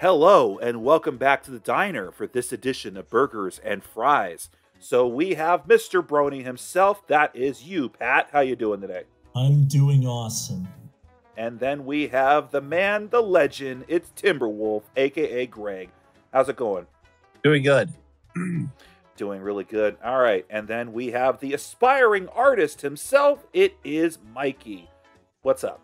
Hello and welcome back to the diner for this edition of Burgers and Fries. So we have Mr. Brony himself. That is you, Pat. How you doing today? I'm doing awesome. And then we have the man, the legend. It's Timberwolf, aka Greg. How's it going? Doing good. Doing really good. All right. And then we have the aspiring artist himself. It is Mikey. What's up?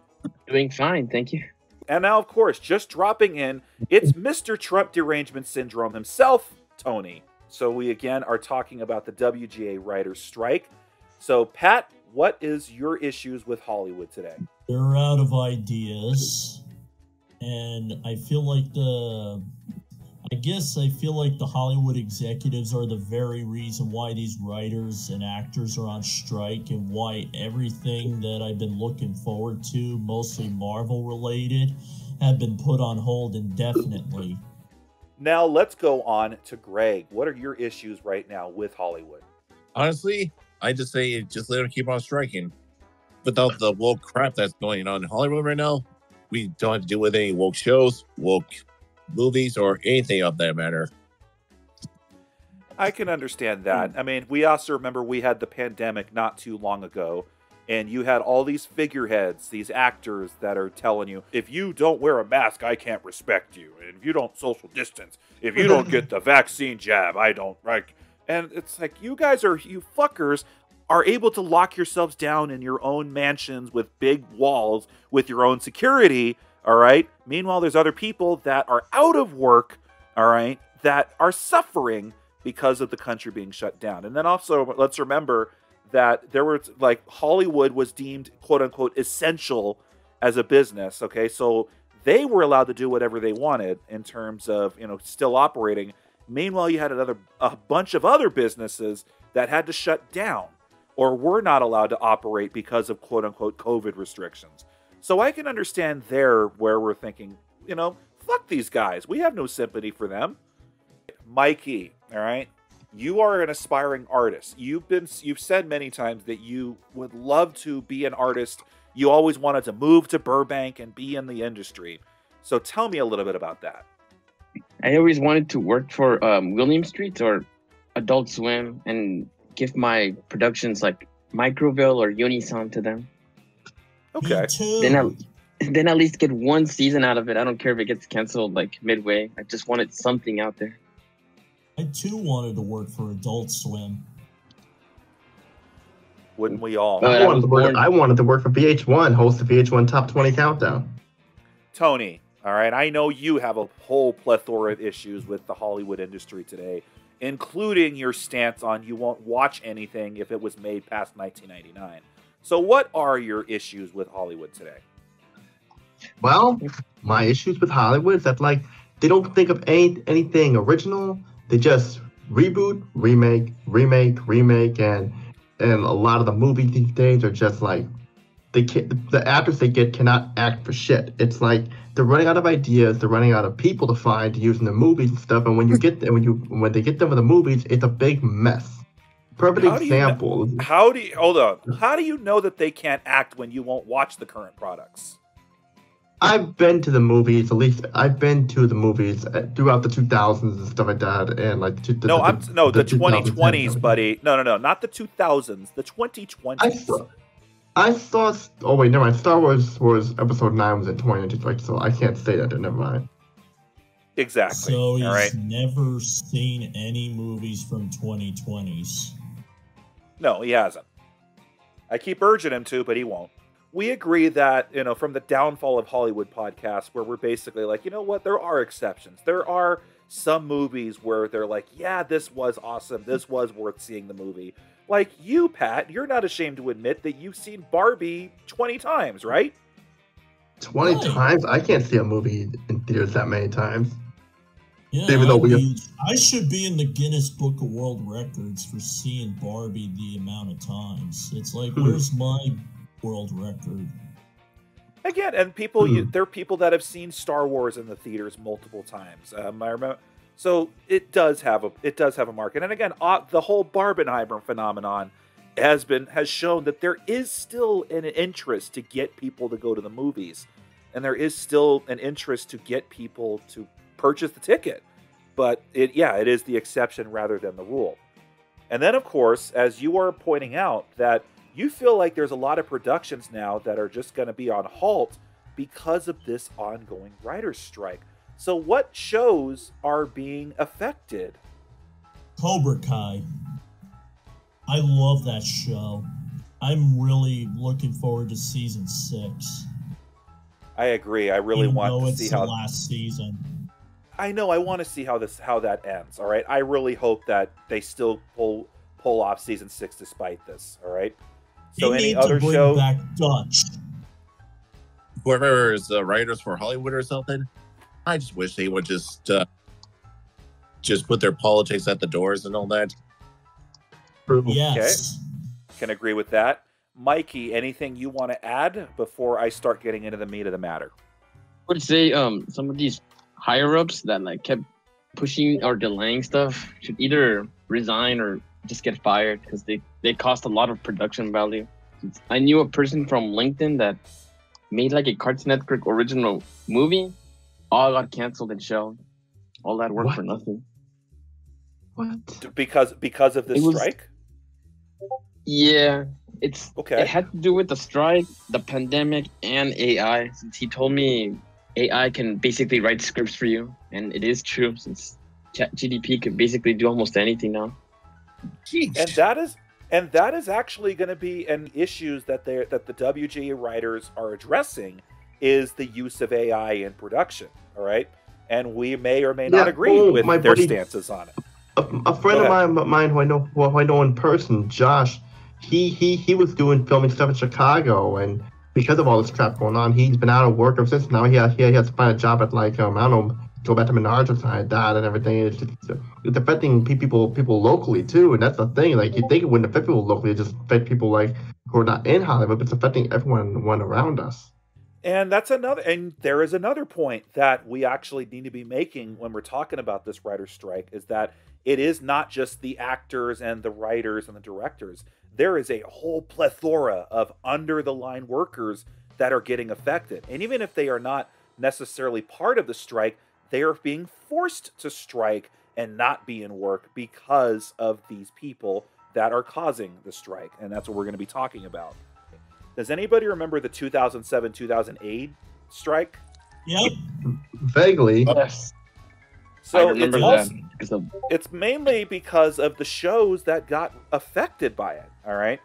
Doing fine, thank you. And now, of course, just dropping in, it's Mr. Trump Derangement Syndrome himself, Tony. So we, again, are talking about the WGA writers' strike. So, Pat, what is your issues with Hollywood today? They're out of ideas. And I feel like I feel like the Hollywood executives are the very reason why these writers and actors are on strike and why everything that I've been looking forward to, mostly Marvel related, have been put on hold indefinitely. Now let's go on to Greg. What are your issues right now with Hollywood? Honestly, I just say just let them keep on striking. Without the woke crap that's going on in Hollywood right now, we don't have to deal with any woke shows, woke movies, or anything of that matter. I can understand that. I mean, we also remember we had the pandemic not too long ago, and you had all these figureheads, these actors that are telling you, if you don't wear a mask, I can't respect you. And if you don't social distance, if you don't get the vaccine jab, I don't like. And it's like, you guys are, you fuckers are able to lock yourselves down in your own mansions with big walls with your own security. All right. Meanwhile, there's other people that are out of work, all right, that are suffering because of the country being shut down. And then also, let's remember that there were, like, Hollywood was deemed, quote unquote, essential as a business. OK, so they were allowed to do whatever they wanted in terms of, you know, still operating. Meanwhile, you had a bunch of other businesses that had to shut down or were not allowed to operate because of, quote unquote, COVID restrictions. So I can understand there where we're thinking, you know, fuck these guys. We have no sympathy for them. Mikey, all right, you are an aspiring artist. You've said many times that you would love to be an artist. You always wanted to move to Burbank and be in the industry. So tell me a little bit about that. I always wanted to work for William Street or Adult Swim and give my productions like Microville or Unison to them. Okay. Then at least get one season out of it. I don't care if it gets canceled like midway. I just wanted something out there. I too wanted to work for Adult Swim. Wouldn't we all? I wanted to work for VH1, host the VH1 Top 20 Countdown. Tony, all right, I know you have a whole plethora of issues with the Hollywood industry today, including your stance on you won't watch anything if it was made past 1999. So what are your issues with Hollywood today? Well, my issues with Hollywood is that, like, they don't think of anything original. They just reboot, remake, and a lot of the movies these days are just like the actors they get cannot act for shit. It's like they're running out of ideas. They're running out of people to find to use in the movies and stuff. And when you get when they get them with the movies, it's a big mess. Perfect example. How do you know that they can't act when you won't watch the current products? I've been to the movies, at least I've been to the movies throughout the 2000s and stuff like that, and like the 2020s, buddy. No, not the 2000s, the 2020s. I saw. Oh wait, never mind. Star Wars was Episode 9 was in 2020, so I can't say that. Never mind. Exactly. So he's never seen any movies from 2020s. No, he hasn't. I keep urging him to, but he won't. We agree that, you know, from the downfall of Hollywood podcasts, where we're basically like, you know what, there are exceptions. There are some movies where they're like, yeah, this was awesome. This was worth seeing the movie. Like you, Pat, you're not ashamed to admit that you've seen Barbie 20 times, right? 20 times? I can't see a movie in theaters that many times. Yeah, I should be in the Guinness Book of World Records for seeing Barbie the amount of times. It's like, where's my world record? Again, and people, there are people that have seen Star Wars in the theaters multiple times. I remember, so it does have a market. And again, the whole Barbenheimer phenomenon has shown that there is still an interest to get people to go to the movies, and there is still an interest to get people to purchase the ticket. But it, yeah, it is the exception rather than the rule. And then, of course, as you are pointing out, that you feel like there's a lot of productions now that are just going to be on halt because of this ongoing writer's strike. So what shows are being affected? Cobra Kai. I love that show. I'm really looking forward to season 6. I agree. I really want to see how last season. I know. I want to see how this, how that ends. All right. I really hope that they still pull off season 6 despite this. All right. So any other show? Back Dutch. Whoever is the writers for Hollywood or something, I just wish they would just put their politics at the doors and all that. Yes. Okay. Can agree with that. Mikey, anything you want to add before I start getting into the meat of the matter? I would say some of these higher-ups that like kept pushing or delaying stuff should either resign or just get fired because they cost a lot of production value. I knew a person from LinkedIn that made like a Cartoon Network original movie. All got canceled and shelved. All that work for nothing. What? Because of this strike? Yeah. It's okay. It had to do with the strike, the pandemic, and AI. Since he told me AI can basically write scripts for you, and it is true. Since ChatGPT can basically do almost anything now. Jeez. And that is actually going to be an issue that the WGA writers are addressing is the use of AI in production. All right, and we may or may not agree with their stances on it. A friend of mine who I know in person, Josh. He was doing filming stuff in Chicago, and because of all this crap going on, he's been out of work ever since. Now he has to find a job at like I don't know, go back to Menards or something like that, and everything. It's affecting people locally too, and that's the thing. Like you think it wouldn't affect people locally, it just affect people like who are not in Hollywood, but it's affecting everyone around us. And that's another. And there is another point that we actually need to be making when we're talking about this writer's strike is that it is not just the actors and the writers and the directors. There is a whole plethora of under-the-line workers that are getting affected. And even if they are not necessarily part of the strike, they are being forced to strike and not be in work because of these people that are causing the strike. And that's what we're going to be talking about. Does anybody remember the 2007-2008 strike? Yep. Vaguely. Yes. So it's mainly because of the shows that got affected by it, all right?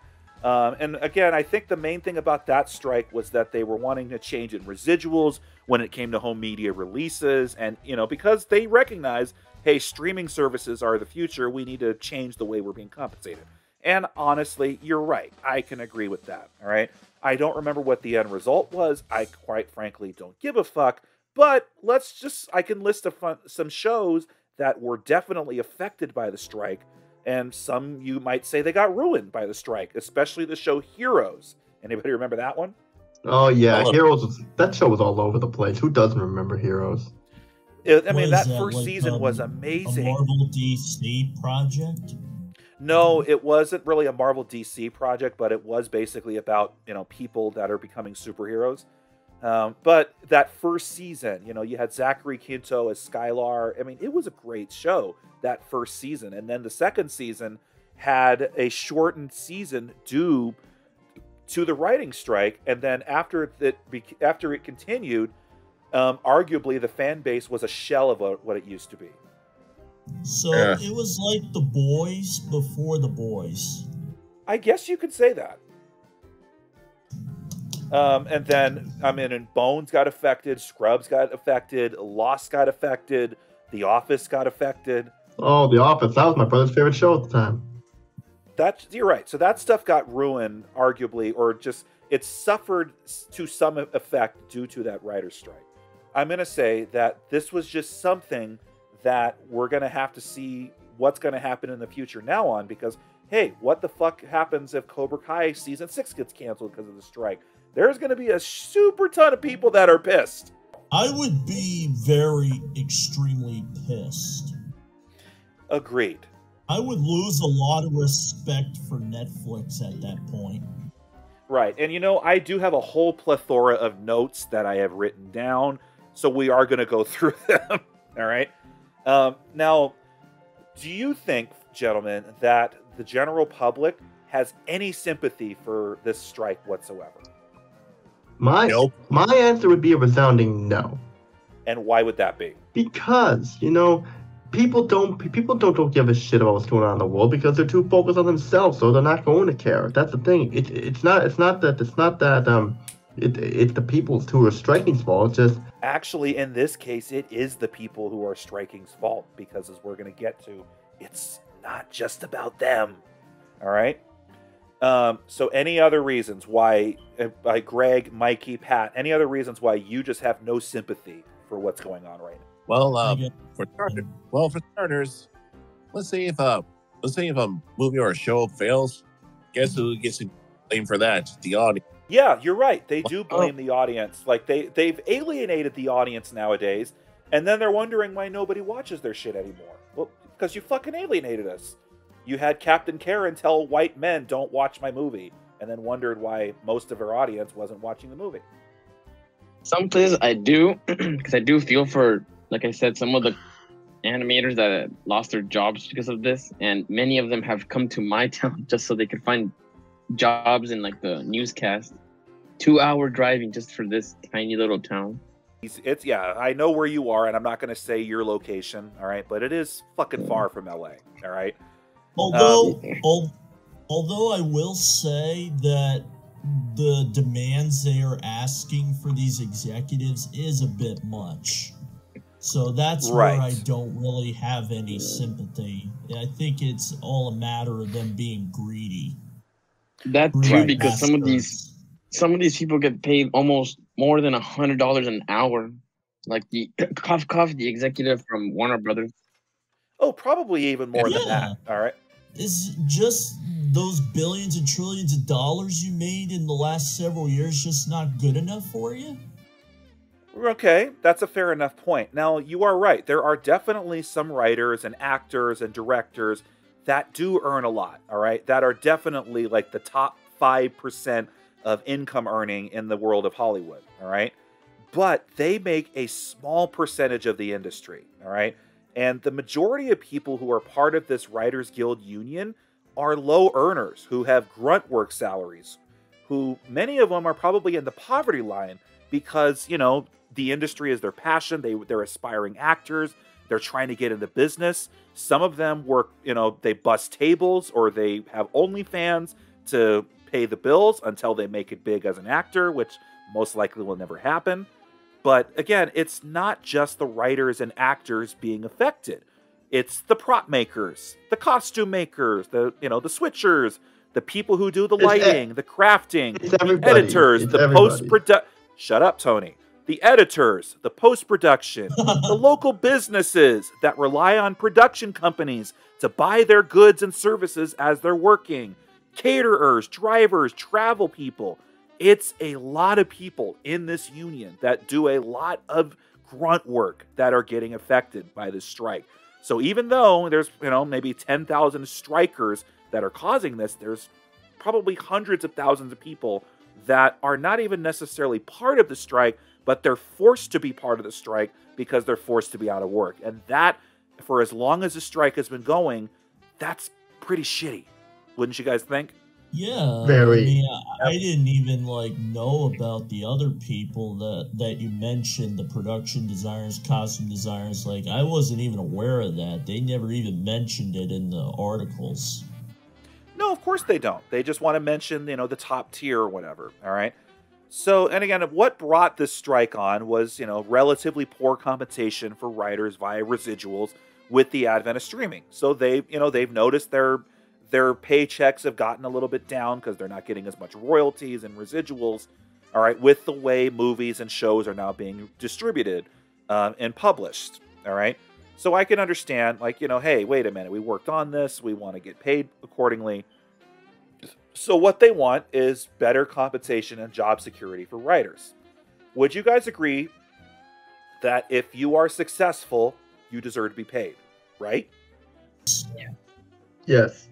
And again, I think the main thing about that strike was that they were wanting to change in residuals when it came to home media releases. And, you know, because they recognize, hey, streaming services are the future. We need to change the way we're being compensated. And honestly, you're right. I can agree with that, all right? I don't remember what the end result was. I quite frankly don't give a fuck. But let's just, I can list some shows that were definitely affected by the strike, and some you might say they got ruined by the strike, especially the show Heroes. Anybody remember that one? Oh, yeah. Heroes, that show was all over the place. Who doesn't remember Heroes? That first season was amazing. A Marvel DC project? No, it wasn't really a Marvel DC project, but it was basically about, you know, people that are becoming superheroes. But that first season, you know, you had Zachary Quinto as Skylar. I mean, it was a great show, that first season. And then the second season had a shortened season due to the writing strike. And then after it continued, arguably the fan base was a shell of what it used to be. So it was like The Boys before The Boys. I guess you could say that. And then, I mean, Bones got affected, Scrubs got affected, Lost got affected, The Office got affected. Oh, The Office. That was my brother's favorite show at the time. You're right. So that stuff got ruined, arguably, or just it suffered to some effect due to that writer's strike. I'm going to say that this was just something that we're going to have to see what's going to happen in the future now on because, hey, what the fuck happens if Cobra Kai season 6 gets canceled because of the strike? There's going to be a super ton of people that are pissed. I would be very extremely pissed. Agreed. I would lose a lot of respect for Netflix at that point. Right. And, you know, I do have a whole plethora of notes that I have written down, so we are going to go through them. All right. Now, do you think, gentlemen, that the general public has any sympathy for this strike whatsoever? My answer would be a resounding no. And why would that be? Because, you know, people don't give a shit about what's going on in the world because they're too focused on themselves, so they're not going to care. That's the thing. It's the people who are striking's fault. It's just actually in this case, it is the people who are striking's fault because, as we're going to get to, it's not just about them. All right. So any other reasons why, by Greg, Mikey, Pat, any other reasons why you just have no sympathy for what's going on right now? Well, for starters, let's say if a movie or a show fails, guess who gets blamed for that? The audience. Yeah, you're right. They do blame the audience. Like they've alienated the audience nowadays, and then they're wondering why nobody watches their shit anymore. Well, because you fucking alienated us. You had Captain Karen tell white men, "Don't watch my movie," and then wondered why most of her audience wasn't watching the movie. Some places I do, because I do feel for, like I said, some of the animators that lost their jobs because of this, and many of them have come to my town just so they could find jobs in like the newscast. 2 hour driving just for this tiny little town. It's yeah, I know where you are, and I'm not going to say your location, all right, but it is fucking far from LA, all right. Although I will say that the demands they are asking for these executives is a bit much. So that's right. Where I don't really have any sympathy. I think it's all a matter of them being greedy. That's true, because some of these people get paid almost more than $100 an hour. Like the the executive from Warner Brothers. Oh, probably even more than that. All right. It's just those billions and trillions of dollars you made in the last several years just not good enough for you? Okay, that's a fair enough point. Now, you are right. There are definitely some writers and actors and directors that do earn a lot, all right? That are definitely like the top 5% of income earning in the world of Hollywood, all right? But they make a small percentage of the industry, all right? And the majority of people who are part of this Writers Guild union are low earners who have grunt work salaries, who many of them are probably in the poverty line because, you know, the industry is their passion. They're aspiring actors. They're trying to get into business. Some of them work, you know, they bust tables or they have OnlyFans to pay the bills until they make it big as an actor, which most likely will never happen. But again, it's not just the writers and actors being affected. It's the prop makers, the costume makers, the switchers, the people who do the lighting, the crafting, the editors, the post-production. Shut up, Tony. The editors, the post-production, the local businesses that rely on production companies to buy their goods and services as they're working, caterers, drivers, travel people. It's a lot of people in this union that do a lot of grunt work that are getting affected by this strike. So even though there's, you know, maybe 10,000 strikers that are causing this, there's probably hundreds of thousands of people that are not even necessarily part of the strike, but they're forced to be part of the strike because they're forced to be out of work. And that, for as long as the strike has been going, that's pretty shitty. Wouldn't you guys think? Yeah, very. I mean, I didn't even like know about the other people that you mentioned, the production designers, costume designers. Like, I wasn't even aware of that. They never even mentioned it in the articles. No, of course they don't. They just want to mention, you know, the top tier or whatever. All right. So, and again, what brought this strike on was, you know, relatively poor compensation for writers via residuals with the advent of streaming. So they've noticed their paychecks have gotten a little bit down because they're not getting as much royalties and residuals, all right, with the way movies and shows are now being distributed and published, all right? So I can understand, like, you know, hey, wait a minute, we worked on this, we want to get paid accordingly. So what they want is better compensation and job security for writers. Would you guys agree that if you are successful, you deserve to be paid, right? Yeah. Yes.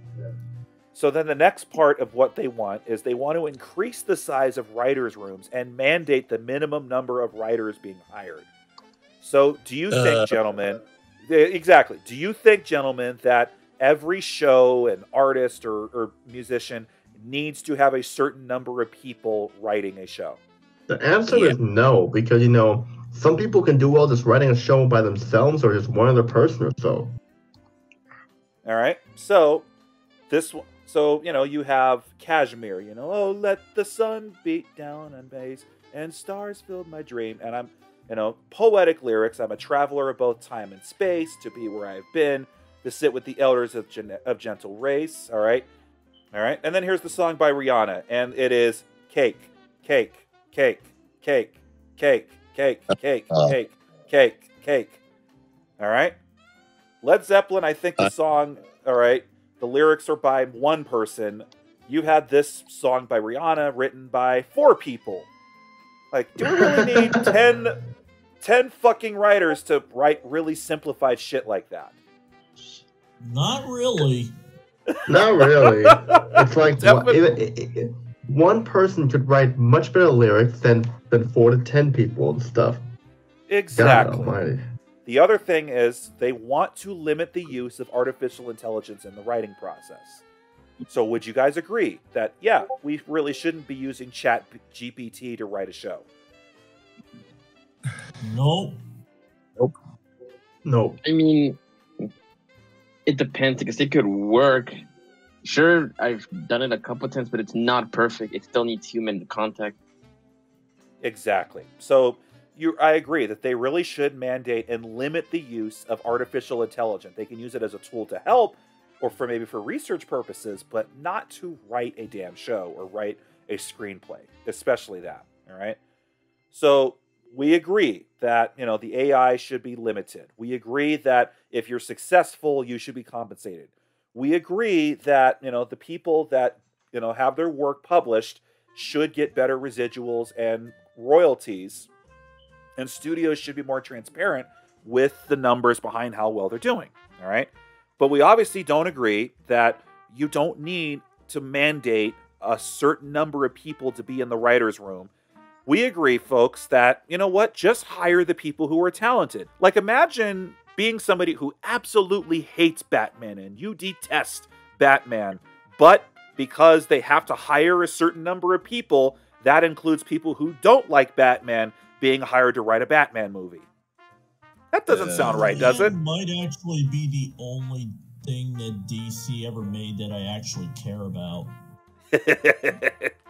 So then the next part of what they want is they want to increase the size of writers' rooms and mandate the minimum number of writers being hired. So do you think, gentlemen, exactly, do you think, gentlemen, that every show and artist or musician needs to have a certain number of people writing a show? The answer is no, because, you know, some people can do well just writing a show by themselves or just one other person or so. All right. So this one. So, you know, you have Kashmir, you know, oh, let the sun beat down on base and stars filled my dream. And I'm, you know, poetic lyrics. I'm a traveler of both time and space to be where I've been, to sit with the elders of gentle race. All right. All right. And then here's the song by Rihanna. And it is cake, cake, cake, cake, cake, cake, cake, cake, cake, cake. All right. Led Zeppelin, I think the song, all right, the lyrics are by one person. You had this song by Rihanna written by four people. Like, do we really need 10 fucking writers to write really simplified shit like that? Not really. Not really. It's like one person could write much better lyrics than 4 to 10 people and stuff. Exactly. God almighty. The other thing is they want to limit the use of artificial intelligence in the writing process. So would you guys agree that, yeah, we really shouldn't be using ChatGPT to write a show? No. Nope. Nope. I mean, it depends, because it could work. Sure, I've done it a couple of times, but it's not perfect. It still needs human contact. Exactly. So... I agree that they really should mandate and limit the use of artificial intelligence. They can use it as a tool to help or for maybe for research purposes, but not to write a damn show or write a screenplay, especially that. All right. So we agree that, you know, the AI should be limited. We agree that if you're successful, you should be compensated. We agree that, you know, the people that, you know, have their work published should get better residuals and royalties. And studios should be more transparent with the numbers behind how well they're doing, all right? But we obviously don't agree that you don't need to mandate a certain number of people to be in the writer's room. We agree, folks, that, you know what? Just hire the people who are talented. Like, imagine being somebody who absolutely hates Batman and you detest Batman, but because they have to hire a certain number of people, that includes people who don't like Batman, being hired to write a Batman movie. That doesn't sound right, does it? That might actually be the only thing that DC ever made that I actually care about.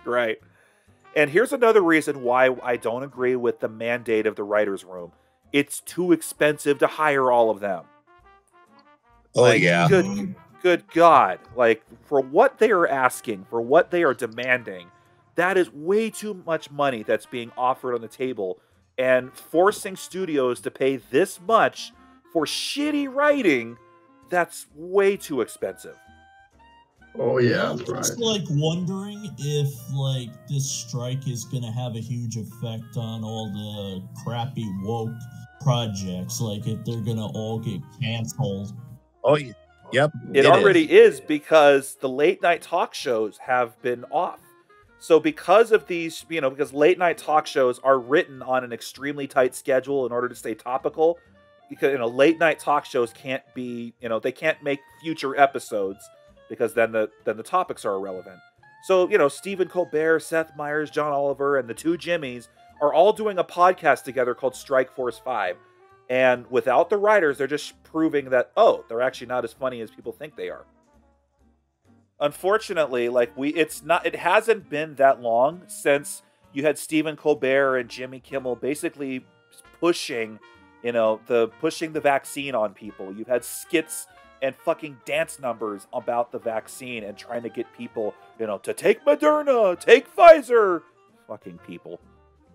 Right. And here's another reason why I don't agree with the mandate of the writer's room. It's too expensive to hire all of them. Oh, like, yeah. Good God. Like, for what they are asking, for what they are demanding, that is way too much money that's being offered on the table, and forcing studios to pay this much for shitty writing, that's way too expensive. Oh, yeah. I'm just, like, wondering if, like, this strike is going to have a huge effect on all the crappy woke projects, like, if they're going to all get canceled. Oh, yeah. Yep. It already is because the late-night talk shows have been off. So because of these, you know, because late night talk shows are written on an extremely tight schedule in order to stay topical, because, you know, late night talk shows can't be, you know, they can't make future episodes because then the topics are irrelevant. So, you know, Stephen Colbert, Seth Meyers, John Oliver, and the two Jimmys are all doing a podcast together called Strike Force 5. And without the writers, they're just proving that, oh, they're actually not as funny as people think they are. Unfortunately, like, it hasn't been that long since you had Stephen Colbert and Jimmy Kimmel basically pushing, you know, pushing the vaccine on people. You've had skits and fucking dance numbers about the vaccine and trying to get people, you know, to take Moderna, take Pfizer, fucking people.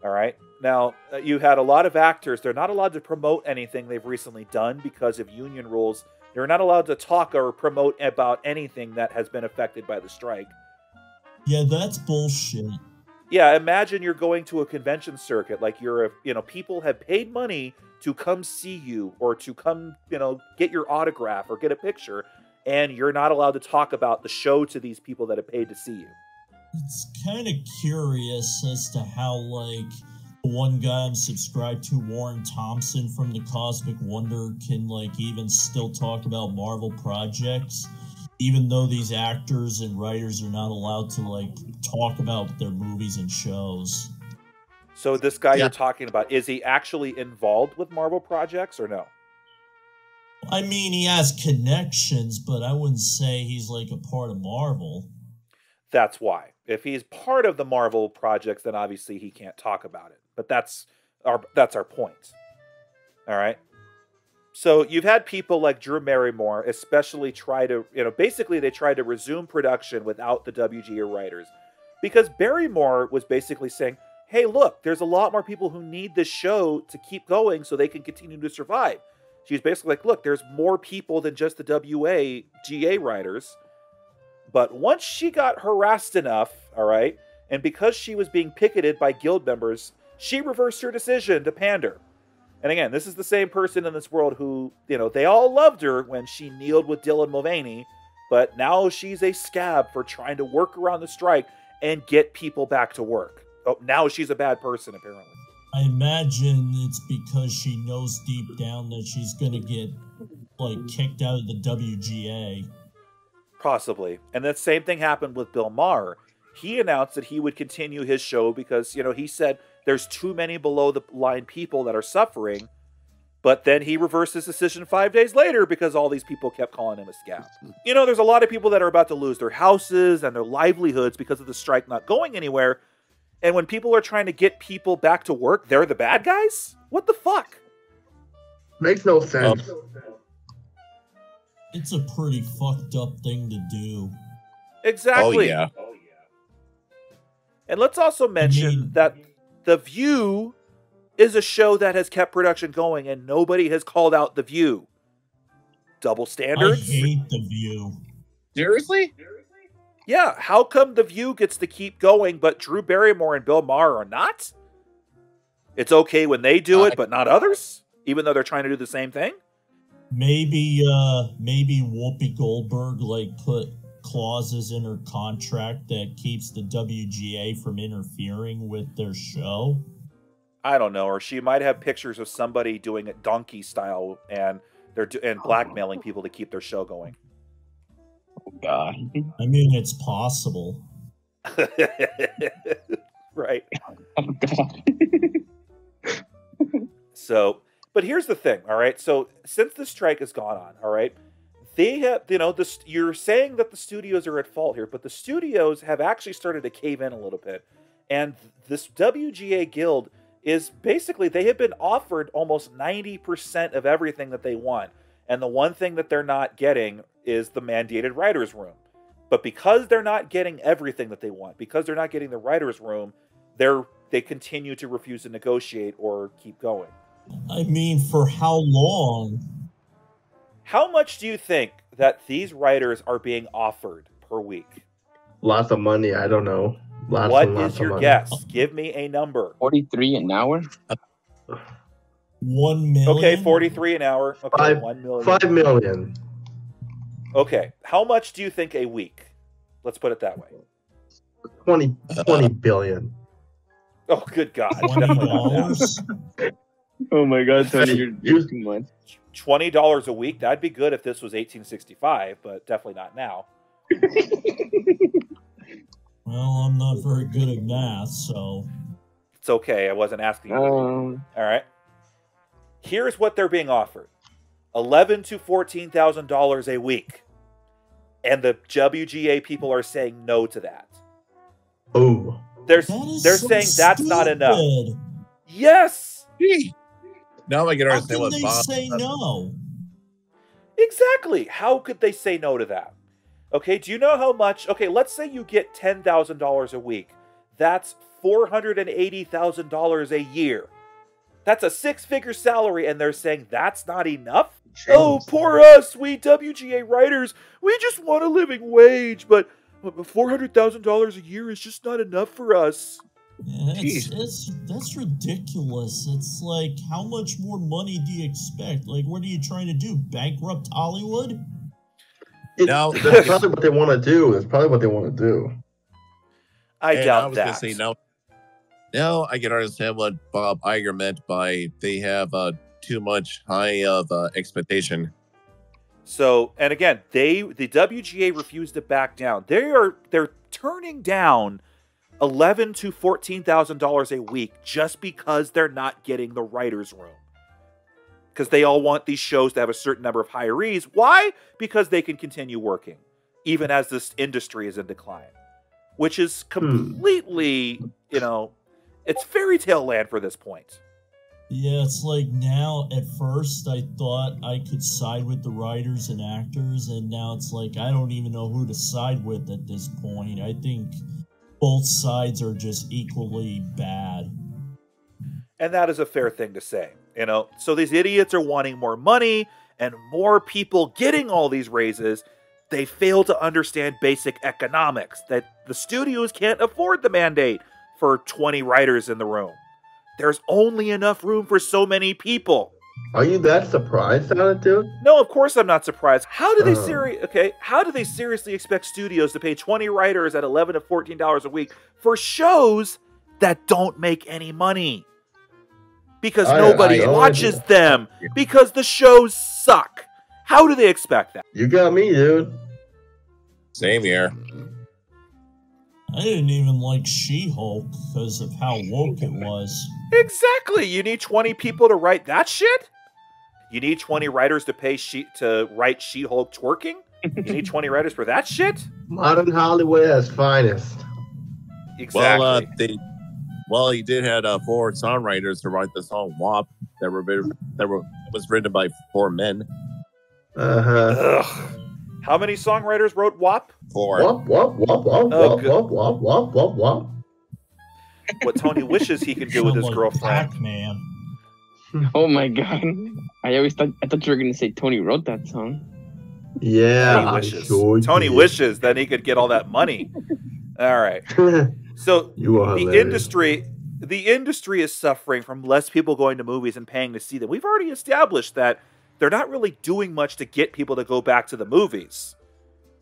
All right. Now, you had a lot of actors. They're not allowed to promote anything they've recently done because of union rules. They're not allowed to talk or promote about anything that has been affected by the strike. Yeah, that's bullshit. Yeah, imagine you're going to a convention circuit. Like, you know, people have paid money to come see you or to come, you know, get your autograph or get a picture, and you're not allowed to talk about the show to these people that have paid to see you. It's kind of curious as to how, like, One guy I'm subscribed to, Warren Thompson from The Cosmic Wonder, can like even still talk about Marvel projects, even though these actors and writers are not allowed to like talk about their movies and shows. So this guy you're talking about, is he actually involved with Marvel projects or no? I mean, he has connections, but I wouldn't say he's like a part of Marvel. That's why. If he's part of the Marvel projects, then obviously he can't talk about it. But that's our point. All right. So you've had people like Drew Barrymore especially try to, you know, basically they tried to resume production without the WGA writers because Barrymore was basically saying, hey, look, there's a lot more people who need this show to keep going so they can continue to survive. She's basically like, look, there's more people than just the WGA writers. But once she got harassed enough, all right, and because she was being picketed by guild members, she reversed her decision to pander. And again, this is the same person in this world who, you know, they all loved her when she kneeled with Dylan Mulvaney, but now she's a scab for trying to work around the strike and get people back to work. Oh, now she's a bad person, apparently. I imagine it's because she knows deep down that she's going to get, like, kicked out of the WGA. Possibly. And that same thing happened with Bill Maher. He announced that he would continue his show because, you know, he said there's too many below-the-line people that are suffering, but then he reversed his decision 5 days later because all these people kept calling him a scab. You know, there's a lot of people that are about to lose their houses and their livelihoods because of the strike not going anywhere. And when people are trying to get people back to work, they're the bad guys? What the fuck? Makes no sense. It's a pretty fucked up thing to do. Exactly. Oh, yeah. Oh, yeah. And let's also mention that The View is a show that has kept production going, and nobody has called out The View. Double standards? I hate The View. Seriously? Yeah, how come The View gets to keep going, but Drew Barrymore and Bill Maher are not? It's okay when they do it, but not others? Even though they're trying to do the same thing? Maybe Whoopi Goldberg, like, put clauses in her contract that keeps the WGA from interfering with their show? I don't know, or she might have pictures of somebody doing it donkey style, and they're blackmailing people to keep their show going. God. I mean, it's possible. Right. Oh, God. So, but here's the thing, all right? So, since the strike has gone on, all right, they have, you know, this, you're saying that the studios are at fault here, but the studios have actually started to cave in a little bit. And this WGA Guild is basically, they have been offered almost 90% of everything that they want. And the one thing that they're not getting is the mandated writer's room. But because they're not getting everything that they want, because they're not getting the writer's room, they continue to refuse to negotiate or keep going. I mean, for how long? How much do you think that these writers are being offered per week? Lots of money, I don't know. What is your guess? Give me a number. 43 an hour? 1 million? Okay, 43 an hour. Okay, 1 million. 5 million. Okay, how much do you think a week? Let's put it that way. 20 billion. Oh, good God. Oh, my God, Tony, you're too much. $20 a week? That'd be good if this was 1865, but definitely not now. Well, I'm not very good at math, so... It's okay, I wasn't asking you. All right. Here's what they're being offered. $11,000 to $14,000 a week. And the WGA people are saying no to that. Oh. They're saying that's not enough. Yes! Now I get to understand what Bob said. How could they say no? Exactly. How could they say no to that? Okay, do you know how much? Okay, let's say you get $10,000 a week. That's $480,000 a year. That's a six-figure salary, and they're saying that's not enough? Oh, poor us, we WGA writers, we just want a living wage, but $400,000 a year is just not enough for us. Yeah, that's ridiculous. It's like, how much more money do you expect? Like, what are you trying to do, bankrupt Hollywood? No, that's probably what they want to do. I doubt that. I was going to say no. Now I can understand what Bob Iger meant by they have too much high of expectation. So, and again, the WGA refused to back down. They're turning down $11,000 to $14,000 a week just because they're not getting the writer's room. Because they all want these shows to have a certain number of hirees. Why? Because they can continue working, even as this industry is in decline. Which is completely, you know, it's fairy tale land for this point. Yeah, it's like now, at first, I thought I could side with the writers and actors, and now it's like I don't even know who to side with at this point. I think both sides are just equally bad. And that is a fair thing to say, you know. So these idiots are wanting more money and more people getting all these raises. They fail to understand basic economics, that the studios can't afford the mandate for 20 writers in the room. There's only enough room for so many people. Are you that surprised at it, dude? No, of course I'm not surprised. How do they seriously expect studios to pay 20 writers at $11 to $14 a week for shows that don't make any money? Because nobody watches them. Because the shows suck. How do they expect that? You got me, dude. Same here. I didn't even like She-Hulk because of how woke it was. Exactly. You need 20 people to write that shit? You need 20 writers to pay to write She-Hulk twerking? You need 20 writers for that shit? Modern Hollywood at its finest. Exactly. Well, you did have four songwriters to write the song "WAP" that was written by four men. Ugh. How many songwriters wrote WAP? Four. WAP, WAP, WAP, WAP, WAP, WAP, WAP, WAP, WAP, WAP. What Tony wishes he could do with his girlfriend. Man. Oh my god. I thought you were going to say Tony wrote that song. Yeah. Tony wishes. Sure Tony wishes that he could get all that money. All right. So the industry is suffering from less people going to movies and paying to see them. We've already established that they're not really doing much to get people to go back to the movies.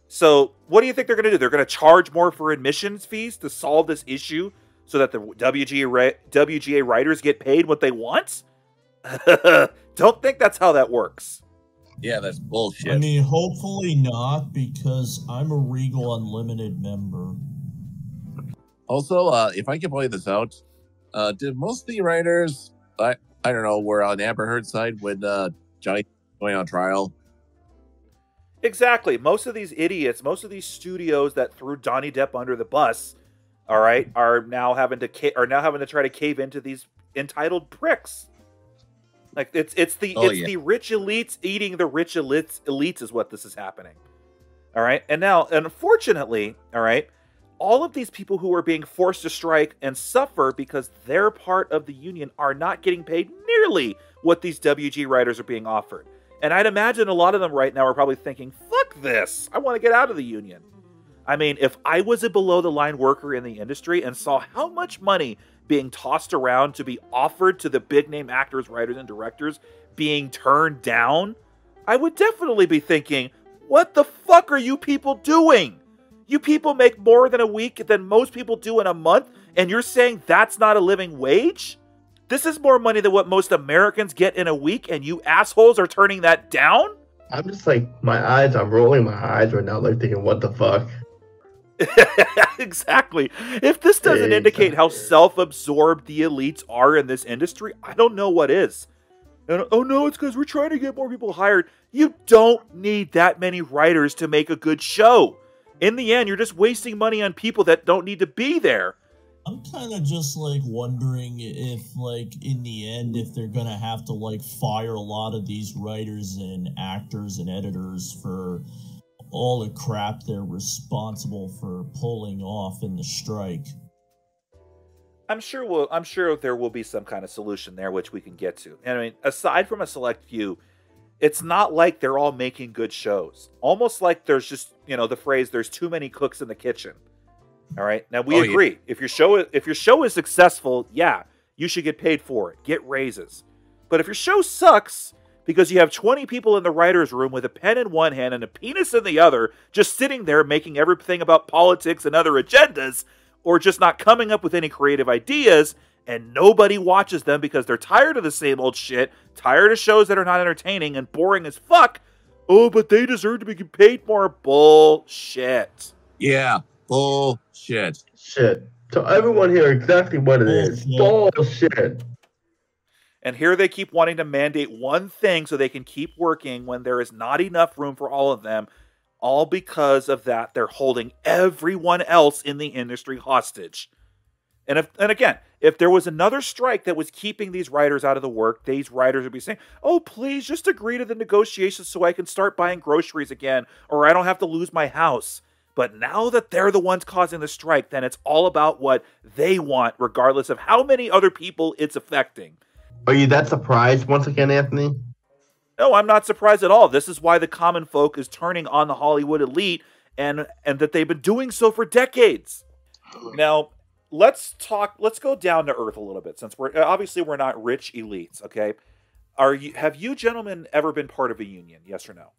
So what do you think they're going to do? They're going to charge more for admissions fees to solve this issue so that the WGA writers get paid what they want? Don't think that's how that works. Yeah, that's bullshit. I mean, hopefully not, because I'm a Regal Unlimited member. Also, if I can play this out, did most of the writers, I don't know, were on Amber Heard's side when Johnny going on trial? Exactly. Most of these idiots, most of these studios that threw Johnny Depp under the bus, all right, are now having to try to cave into these entitled pricks. Like it's the rich elites eating the rich elites is what this is happening. All right, and now unfortunately, all right, all of these people who are being forced to strike and suffer because they're part of the union are not getting paid nearly what these WG writers are being offered. And I'd imagine a lot of them right now are probably thinking, fuck this, I want to get out of the union. I mean, if I was a below-the-line worker in the industry and saw how much money being tossed around to be offered to the big-name actors, writers, and directors being turned down, I would definitely be thinking, what the fuck are you people doing? You people make more than a week than most people do in a month, and you're saying that's not a living wage? This is more money than what most Americans get in a week, and you assholes are turning that down? I'm just like, I'm rolling my eyes right now, like thinking, what the fuck? Exactly. If this doesn't indicate how self-absorbed the elites are in this industry, I don't know what is. And, oh no, it's because we're trying to get more people hired. You don't need that many writers to make a good show. In the end, you're just wasting money on people that don't need to be there. I'm kind of just, like, wondering if, like, in the end, if they're going to have to, like, fire a lot of these writers and actors and editors for all the crap they're responsible for pulling off in the strike. I'm sure there will be some kind of solution there, which we can get to. And, I mean, aside from a select few, it's not like they're all making good shows. Almost like there's just, you know, the phrase, there's too many cooks in the kitchen. All right. Now, we agree. Yeah. If your show is successful, yeah, you should get paid for it. Get raises. But if your show sucks because you have 20 people in the writer's room with a pen in one hand and a penis in the other, just sitting there making everything about politics and other agendas, or just not coming up with any creative ideas, and nobody watches them because they're tired of the same old shit, tired of shows that are not entertaining and boring as fuck. Oh, but they deserve to be paid more. Bullshit. Yeah, bullshit. Shit. So everyone here exactly what it is. Bullshit. And here they keep wanting to mandate one thing so they can keep working when there is not enough room for all of them. All because of that, they're holding everyone else in the industry hostage. And again, if there was another strike that was keeping these writers out of the work, these writers would be saying, oh, please just agree to the negotiations so I can start buying groceries again, or I don't have to lose my house. But now that they're the ones causing the strike, then it's all about what they want, regardless of how many other people it's affecting. Are you that surprised once again, Anthony? No, I'm not surprised at all. This is why the common folk is turning on the Hollywood elite, and that they've been doing so for decades. Now, let's go down to earth a little bit, since we're not rich elites, okay? Have you gentlemen ever been part of a union? Yes or no?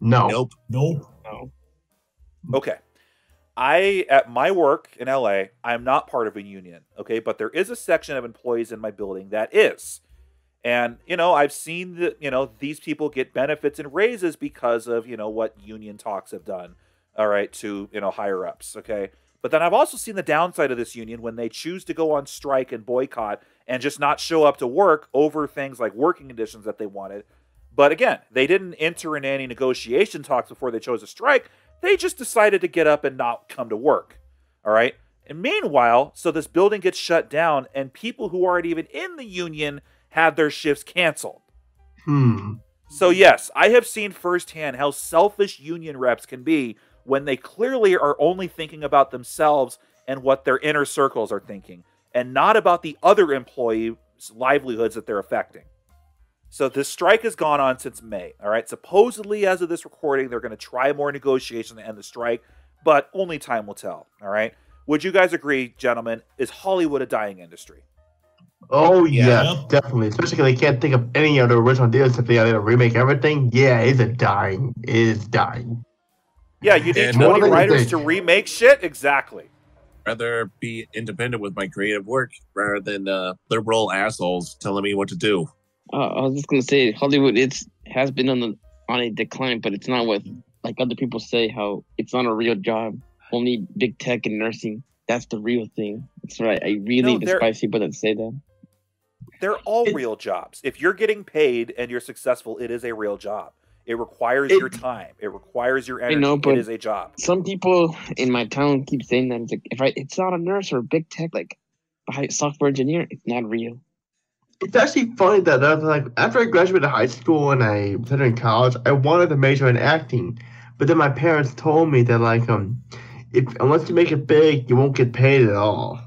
No. Nope. Nope. No. Okay. At my work in LA, I'm not part of a union, okay? But there is a section of employees in my building that is. And, you know, I've seen that, you know, these people get benefits and raises because of, you know, what union talks have done, all right, to, you know, higher ups, okay? But then I've also seen the downside of this union when they choose to go on strike and boycott and just not show up to work over things like working conditions that they wanted. But again, they didn't enter in any negotiation talks before they chose a strike. They just decided to get up and not come to work, all right? And meanwhile, so this building gets shut down, and people who aren't even in the union had their shifts canceled. So yes, I have seen firsthand how selfish union reps can be when they clearly are only thinking about themselves and what their inner circles are thinking, and not about the other employees' livelihoods that they're affecting. So this strike has gone on since May, all right? Supposedly, as of this recording, they're going to try more negotiation to end the strike, but only time will tell, all right? Would you guys agree, gentlemen, is Hollywood a dying industry? Oh, yeah, definitely. Especially because they can't think of any of the original deals if they are going to remake everything. Yeah, it is dying. Yeah, you need 20 writers to remake shit? Exactly. Rather be independent with my creative work rather than liberal assholes telling me what to do. I was just gonna say Hollywood has been on a decline, but it's not what like other people say how it's not a real job. Only big tech and nursing, that's the real thing. That's right. I really despise people that say that. They're all real jobs. If you're getting paid and you're successful, it is a real job. It requires your time. It requires your energy. I know, but it is a job. Some people in my town keep saying that it's like it's not a nurse or a big tech like a software engineer, it's not real. It's actually funny that I was like, after I graduated high school and I was in college, I wanted to major in acting, but then my parents told me that like, unless you make it big, you won't get paid at all.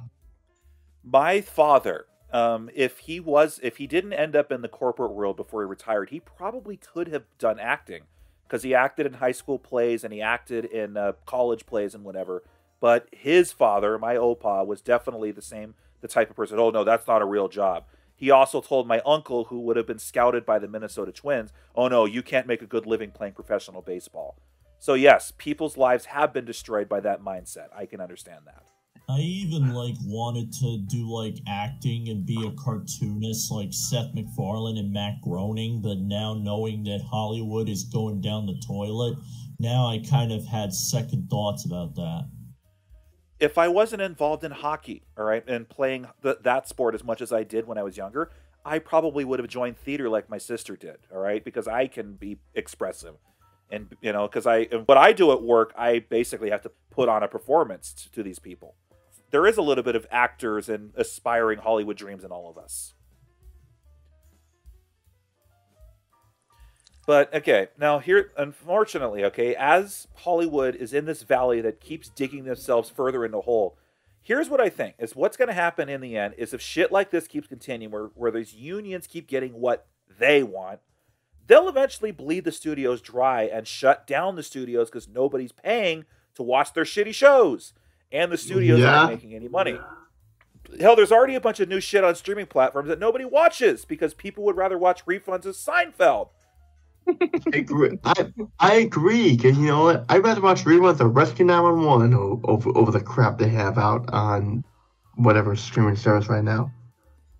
My father, if he didn't end up in the corporate world before he retired, he probably could have done acting because he acted in high school plays and he acted in college plays and whatever. But his father, my opa, was definitely the type of person. Oh no, that's not a real job. He also told my uncle, who would have been scouted by the Minnesota Twins, oh no, you can't make a good living playing professional baseball. So yes, people's lives have been destroyed by that mindset. I can understand that. I even like wanted to do like acting and be a cartoonist like Seth MacFarlane and Matt Groening, but now knowing that Hollywood is going down the toilet, now I kind of had second thoughts about that. If I wasn't involved in hockey, all right, and playing that sport as much as I did when I was younger, I probably would have joined theater like my sister did, all right, because I can be expressive. And, you know, because what I do at work, I basically have to put on a performance to these people. There is a little bit of actors and aspiring Hollywood dreams in all of us. But, okay, now here, unfortunately, okay, as Hollywood is in this valley that keeps digging themselves further in the hole, here's what I think is what's going to happen in the end is if shit like this keeps continuing, where these unions keep getting what they want, they'll eventually bleed the studios dry and shut down the studios because nobody's paying to watch their shitty shows, and the studios aren't making any money. Hell, there's already a bunch of new shit on streaming platforms that nobody watches because people would rather watch refunds of Seinfeld I agree, because you know what? I'd rather watch reruns of Rescue 911 over the crap they have out on whatever streaming service right now.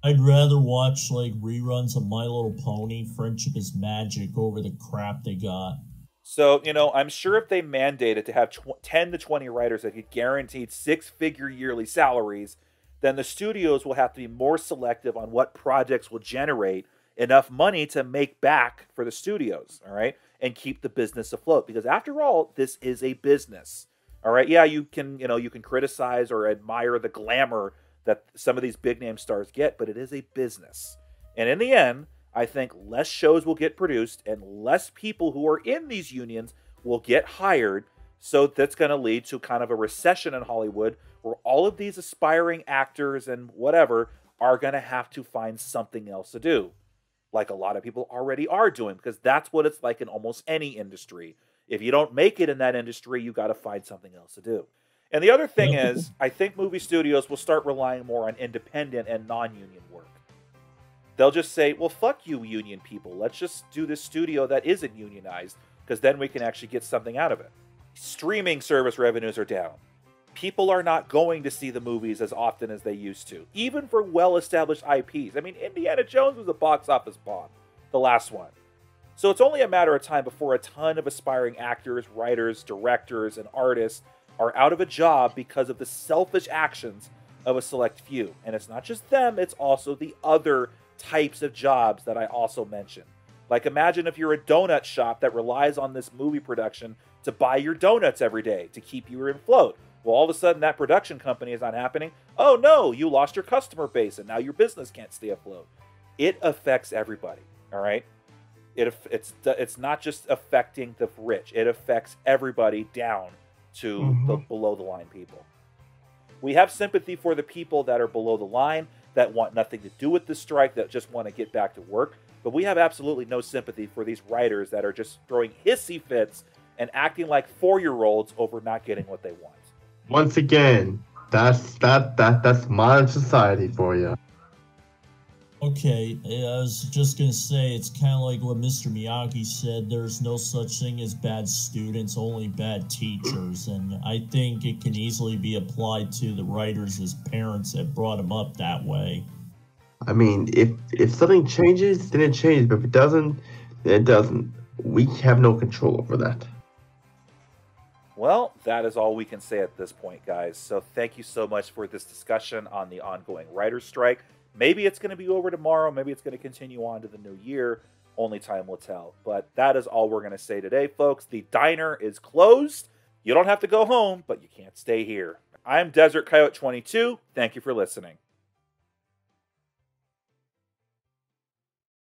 I'd rather watch, like, reruns of My Little Pony, Friendship is Magic, over the crap they got. So, you know, I'm sure if they mandated to have 10 to 20 writers that get guaranteed six-figure yearly salaries, then the studios will have to be more selective on what projects will generate enough money to make back for the studios, all right, and keep the business afloat. Because after all, this is a business, all right? Yeah, you can criticize or admire the glamour that some of these big-name stars get, but it is a business. And in the end, I think less shows will get produced and less people who are in these unions will get hired. So that's going to lead to kind of a recession in Hollywood where all of these aspiring actors and whatever are going to have to find something else to do, like a lot of people already are doing, because that's what it's like in almost any industry. If you don't make it in that industry, you got to find something else to do. And the other thing is, I think movie studios will start relying more on independent and non-union work. They'll just say, well, fuck you, union people. Let's just do this studio that isn't unionized, because then we can actually get something out of it. Streaming service revenues are down. People are not going to see the movies as often as they used to, even for well-established IPs. I mean, Indiana Jones was a box office bomb, the last one. So it's only a matter of time before a ton of aspiring actors, writers, directors, and artists are out of a job because of the selfish actions of a select few. And it's not just them, it's also the other types of jobs that I also mentioned. Like, imagine if you're a donut shop that relies on this movie production to buy your donuts every day to keep you afloat. Well, all of a sudden that production company is not happening. Oh no, you lost your customer base and now your business can't stay afloat. It affects everybody, all right? It's not just affecting the rich. It affects everybody down to the below-the-line people. We have sympathy for the people that are below the line, that want nothing to do with the strike, that just want to get back to work. But we have absolutely no sympathy for these writers that are just throwing hissy fits and acting like four-year-olds over not getting what they want. Once again, that's modern society for you. Okay, I was just going to say, it's kind of like what Mr. Miyagi said, there's no such thing as bad students, only bad teachers. And I think it can easily be applied to the writers as parents that brought them up that way. I mean, if something changes, then it changes. But if it doesn't, then it doesn't. We have no control over that. Well, that is all we can say at this point, guys. So thank you so much for this discussion on the ongoing writer's strike. Maybe it's going to be over tomorrow. Maybe it's going to continue on to the new year. Only time will tell. But that is all we're going to say today, folks. The diner is closed. You don't have to go home, but you can't stay here. I'm Desert Coyote 22. Thank you for listening.